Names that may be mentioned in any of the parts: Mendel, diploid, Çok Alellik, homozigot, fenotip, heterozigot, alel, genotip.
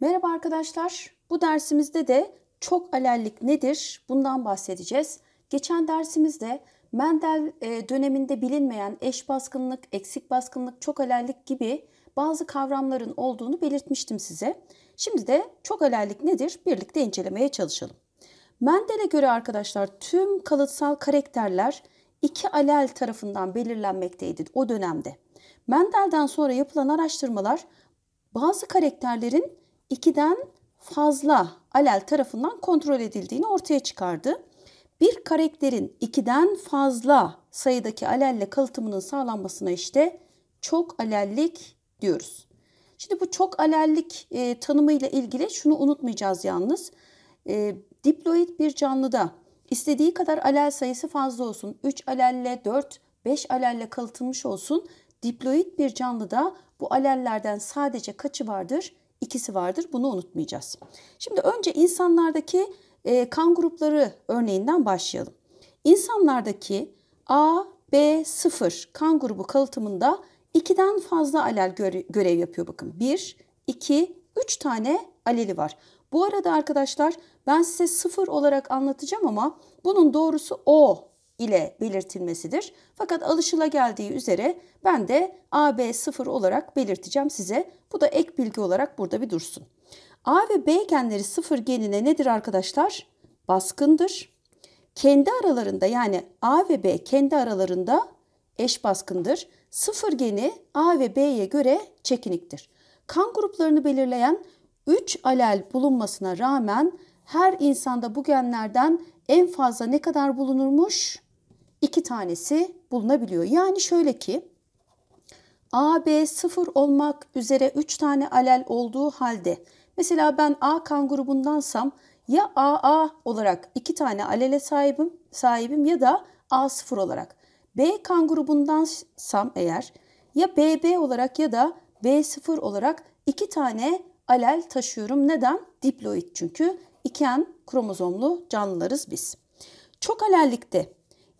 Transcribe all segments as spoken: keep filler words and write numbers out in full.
Merhaba arkadaşlar. Bu dersimizde de çok alellik nedir? Bundan bahsedeceğiz. Geçen dersimizde Mendel döneminde bilinmeyen eş baskınlık, eksik baskınlık, çok alellik gibi bazı kavramların olduğunu belirtmiştim size. Şimdi de çok alellik nedir? Birlikte incelemeye çalışalım. Mendel'e göre arkadaşlar tüm kalıtsal karakterler iki alel tarafından belirlenmekteydi o dönemde. Mendel'den sonra yapılan araştırmalar bazı karakterlerin ikiden fazla alel tarafından kontrol edildiğini ortaya çıkardı. Bir karakterin ikiden fazla sayıdaki alelle kalıtımının sağlanmasına işte çok alellik diyoruz. Şimdi bu çok alellik e, tanımıyla ilgili şunu unutmayacağız yalnız. E, diploid bir canlıda istediği kadar alel sayısı fazla olsun. üç alelle, dört, beş alelle kalıtılmış olsun. Diploid bir canlıda bu alellerden sadece kaçı vardır? İkisi vardır. Bunu unutmayacağız. Şimdi önce insanlardaki e, kan grupları örneğinden başlayalım. İnsanlardaki A B sıfır kan grubu kalıtımında ikiden fazla alel görev yapıyor. Bakın bir, iki, üç tane aleli var. Bu arada arkadaşlar ben size sıfır olarak anlatacağım ama bunun doğrusu O ile belirtilmesidir. Fakat alışılageldiği üzere ben de A B sıfır olarak belirteceğim size. Bu da ek bilgi olarak burada bir dursun. A ve B genleri sıfır genine nedir arkadaşlar? Baskındır. Kendi aralarında yani A ve B kendi aralarında eş baskındır. sıfır geni A ve B'ye göre çekiniktir. Kan gruplarını belirleyen üç alel bulunmasına rağmen her insanda bu genlerden en fazla ne kadar bulunurmuş? iki tanesi bulunabiliyor. Yani şöyle ki A B sıfır olmak üzere üç tane alel olduğu halde mesela ben A kan grubundansam ya A A olarak iki tane alele sahibim, sahibim ya da A sıfır olarak. B kan grubundansam eğer ya B B olarak ya da B sıfır olarak iki tane alel taşıyorum. Neden? Diploid çünkü. İken kromozomlu canlılarız biz. Çok alellikte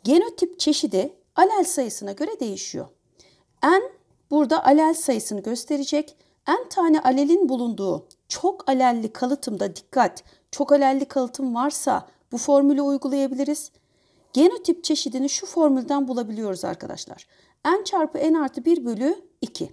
genotip çeşidi alel sayısına göre değişiyor. En burada alel sayısını gösterecek. En tane alelin bulunduğu çok alelli kalıtımda dikkat. Çok alelli kalıtım varsa bu formülü uygulayabiliriz. Genotip çeşidini şu formülden bulabiliyoruz arkadaşlar. N çarpı N artı bir bölü iki.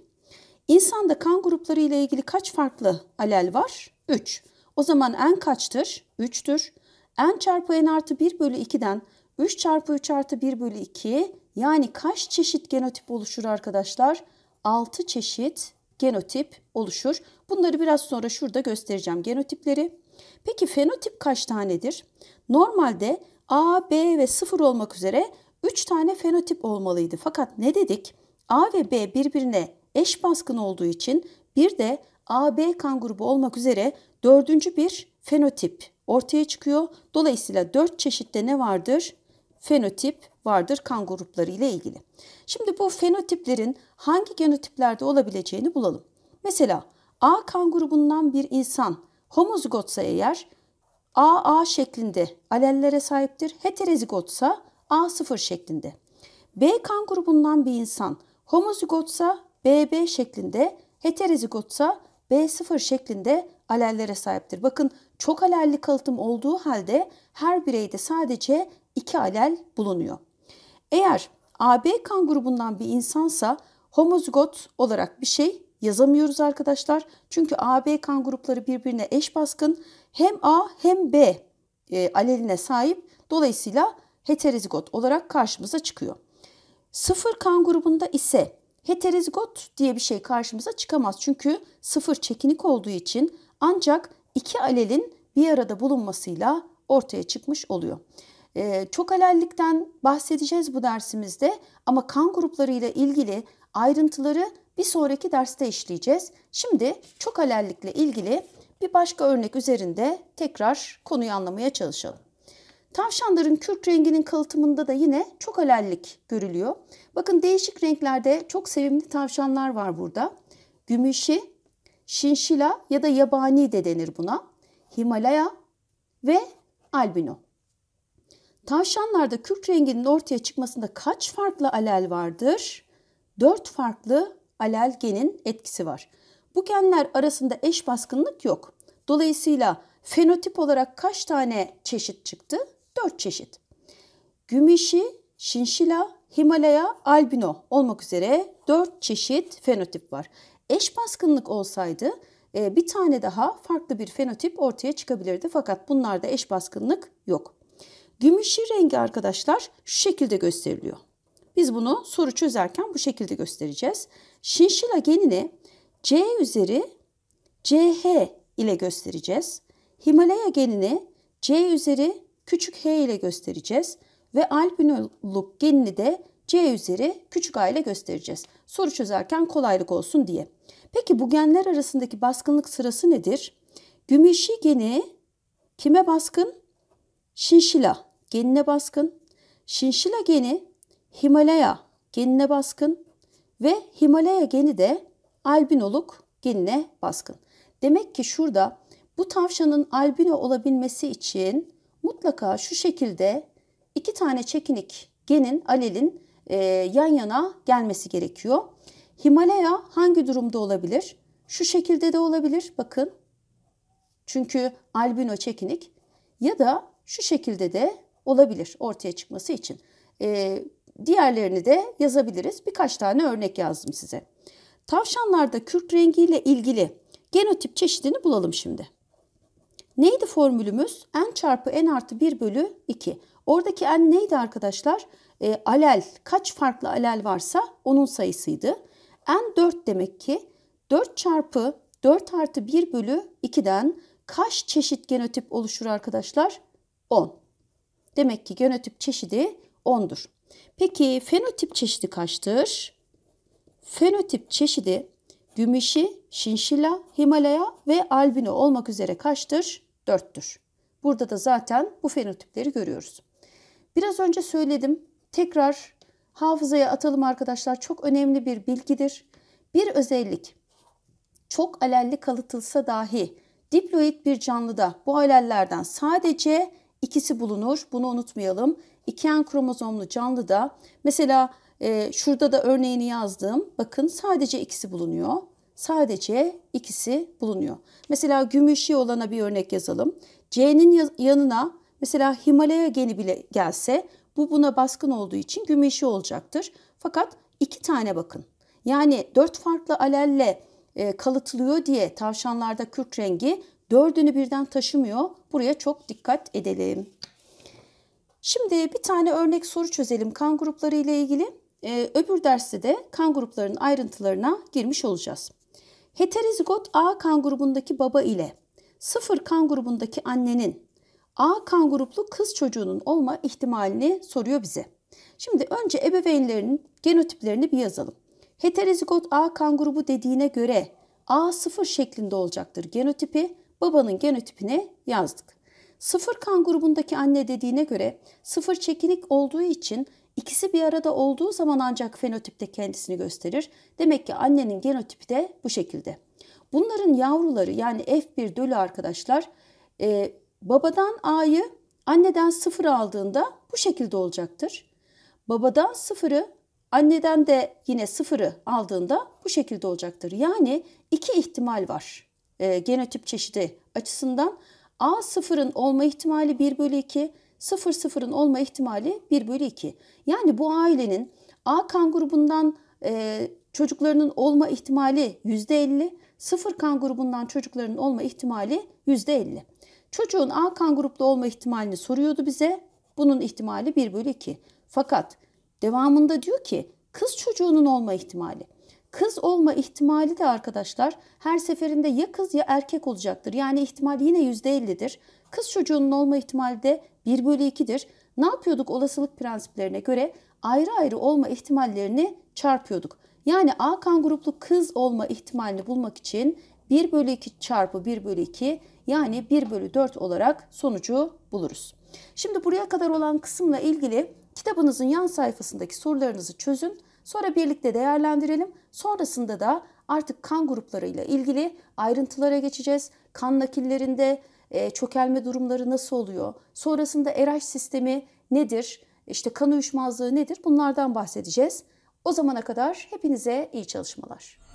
İnsanda kan grupları ile ilgili kaç farklı alel var? üç. O zaman N kaçtır? üçtür. N çarpı N artı bir bölü iki'den üç çarpı üç artı bir bölü iki. Yani kaç çeşit genotip oluşur arkadaşlar? altı çeşit genotip oluşur. Bunları biraz sonra şurada göstereceğim genotipleri. Peki fenotip kaç tanedir? Normalde A, B ve sıfır olmak üzere üç tane fenotip olmalıydı. Fakat ne dedik? A ve B birbirine eş baskın olduğu için bir de A B kan grubu olmak üzere dördüncü bir fenotip ortaya çıkıyor. Dolayısıyla dört çeşitte ne vardır? Fenotip vardır kan grupları ile ilgili. Şimdi bu fenotiplerin hangi genotiplerde olabileceğini bulalım. Mesela A kan grubundan bir insan homozigotsa eğer A A şeklinde alellere sahiptir. Heterozigotsa A sıfır şeklinde. B kan grubundan bir insan homozigotsa B B şeklinde, heterozigotsa B sıfır şeklinde alellere sahiptir. Bakın çok alelli kalıtım olduğu halde her bireyde sadece iki alel bulunuyor. Eğer A B kan grubundan bir insansa homozigot olarak bir şey yazamıyoruz arkadaşlar. Çünkü A B kan grupları birbirine eş baskın. Hem A hem B e, aleline sahip. Dolayısıyla heterozigot olarak karşımıza çıkıyor. Sıfır kan grubunda ise heterozigot diye bir şey karşımıza çıkamaz. Çünkü sıfır çekinik olduğu için ancak iki alelin bir arada bulunmasıyla ortaya çıkmış oluyor. Ee, çok alellikten bahsedeceğiz bu dersimizde ama kan gruplarıyla ilgili ayrıntıları bir sonraki derste işleyeceğiz. Şimdi çok alellikle ilgili bir başka örnek üzerinde tekrar konuyu anlamaya çalışalım. Tavşanların kürk renginin kalıtımında da yine çok alellik görülüyor. Bakın değişik renklerde çok sevimli tavşanlar var burada. Gümüşi, şinşila ya da yabani de denir buna. Himalaya ve albino. Tavşanlarda kürk renginin ortaya çıkmasında kaç farklı alel vardır? dört farklı alel genin etkisi var. Bu genler arasında eş baskınlık yok. Dolayısıyla fenotip olarak kaç tane çeşit çıktı? dört çeşit. Gümüşi, şinşila, Himalaya, albino olmak üzere dört çeşit fenotip var. Eş baskınlık olsaydı bir tane daha farklı bir fenotip ortaya çıkabilirdi. Fakat bunlarda eş baskınlık yok. Gümüşi rengi arkadaşlar şu şekilde gösteriliyor. Biz bunu soru çözerken bu şekilde göstereceğiz. Şinşila genini C üzeri C H ile göstereceğiz. Himalaya genini C üzeri küçük H ile göstereceğiz. Ve albinoluk genini de C üzeri küçük A ile göstereceğiz. Soru çözerken kolaylık olsun diye. Peki bu genler arasındaki baskınlık sırası nedir? Gümüşi geni kime baskın? Şinşila genine baskın. Şinşila geni Himalaya genine baskın. Ve Himalaya geni de albinoluk genine baskın. Demek ki şurada bu tavşanın albino olabilmesi için mutlaka şu şekilde İki tane çekinik genin, alelin e, yan yana gelmesi gerekiyor. Himalaya hangi durumda olabilir? Şu şekilde de olabilir. Bakın. Çünkü albino çekinik. Ya da şu şekilde de olabilir ortaya çıkması için. E, diğerlerini de yazabiliriz. Birkaç tane örnek yazdım size. Tavşanlarda kürk rengiyle ilgili genotip çeşidini bulalım şimdi. Neydi formülümüz? N çarpı N artı bir bölü iki. Oradaki N neydi arkadaşlar? E, alel, kaç farklı alel varsa onun sayısıydı. N dört demek ki dört çarpı dört artı bir bölü iki'den kaç çeşit genotip oluşur arkadaşlar? on. Demek ki genotip çeşidi on'dur. Peki fenotip çeşidi kaçtır? Fenotip çeşidi gümüşi, şinşila, Himalaya ve albino olmak üzere kaçtır? dört'tür. Burada da zaten bu fenotipleri görüyoruz. Biraz önce söyledim. Tekrar hafızaya atalım arkadaşlar. Çok önemli bir bilgidir. Bir özellik çok alelli kalıtılsa dahi diploid bir canlıda bu alellerden sadece ikisi bulunur. Bunu unutmayalım. iki N kromozomlu canlıda mesela e, şurada da örneğini yazdım. Bakın sadece ikisi bulunuyor. Sadece ikisi bulunuyor. Mesela gümüşi olana bir örnek yazalım. C'nin yanına mesela Himalaya geni bile gelse bu buna baskın olduğu için gümüşi olacaktır. Fakat iki tane bakın. Yani dört farklı alelle e, kalıtılıyor diye tavşanlarda kürk rengi dördünü birden taşımıyor. Buraya çok dikkat edelim. Şimdi bir tane örnek soru çözelim kan grupları ile ilgili. E, öbür derste de kan gruplarının ayrıntılarına girmiş olacağız. Heterozigot A kan grubundaki baba ile sıfır kan grubundaki annenin A kan gruplu kız çocuğunun olma ihtimalini soruyor bize. Şimdi önce ebeveynlerin genotiplerini bir yazalım. Heterozigot A kan grubu dediğine göre A sıfır şeklinde olacaktır genotipi. Babanın genotipini yazdık. sıfır kan grubundaki anne dediğine göre sıfır çekinik olduğu için ikisi bir arada olduğu zaman ancak fenotipte kendisini gösterir. Demek ki annenin genotipi de bu şekilde. Bunların yavruları yani F bir dölü arkadaşlar e, babadan A'yı anneden sıfır aldığında bu şekilde olacaktır. Babadan sıfırı anneden de yine sıfırı aldığında bu şekilde olacaktır. Yani iki ihtimal var e, genotip çeşidi açısından. A sıfırın olma ihtimali bir bölü iki, sıfır sıfırın olma ihtimali bir bölü iki. Yani bu ailenin A kan grubundan e, çocuklarının olma ihtimali yüzde elli, sıfır kan grubundan çocukların olma ihtimali yüzde elli. Çocuğun A kan gruplu olma ihtimalini soruyordu bize. Bunun ihtimali bir bölü iki. Fakat devamında diyor ki kız çocuğunun olma ihtimali. Kız olma ihtimali de arkadaşlar her seferinde ya kız ya erkek olacaktır. Yani ihtimal yine yüzde elli'dir. Kız çocuğunun olma ihtimali de bir bölü iki'dir. Ne yapıyorduk olasılık prensiplerine göre? Ayrı ayrı olma ihtimallerini çarpıyorduk. Yani A kan gruplu kız olma ihtimalini bulmak için bir bölü iki çarpı bir bölü iki yani bir bölü dört olarak sonucu buluruz. Şimdi buraya kadar olan kısımla ilgili kitabınızın yan sayfasındaki sorularınızı çözün. Sonra birlikte değerlendirelim. Sonrasında da artık kan gruplarıyla ilgili ayrıntılara geçeceğiz. Kan nakillerinde e, çökelme durumları nasıl oluyor? Sonrasında R H sistemi nedir? İşte kan uyuşmazlığı nedir? Bunlardan bahsedeceğiz. O zamana kadar hepinize iyi çalışmalar.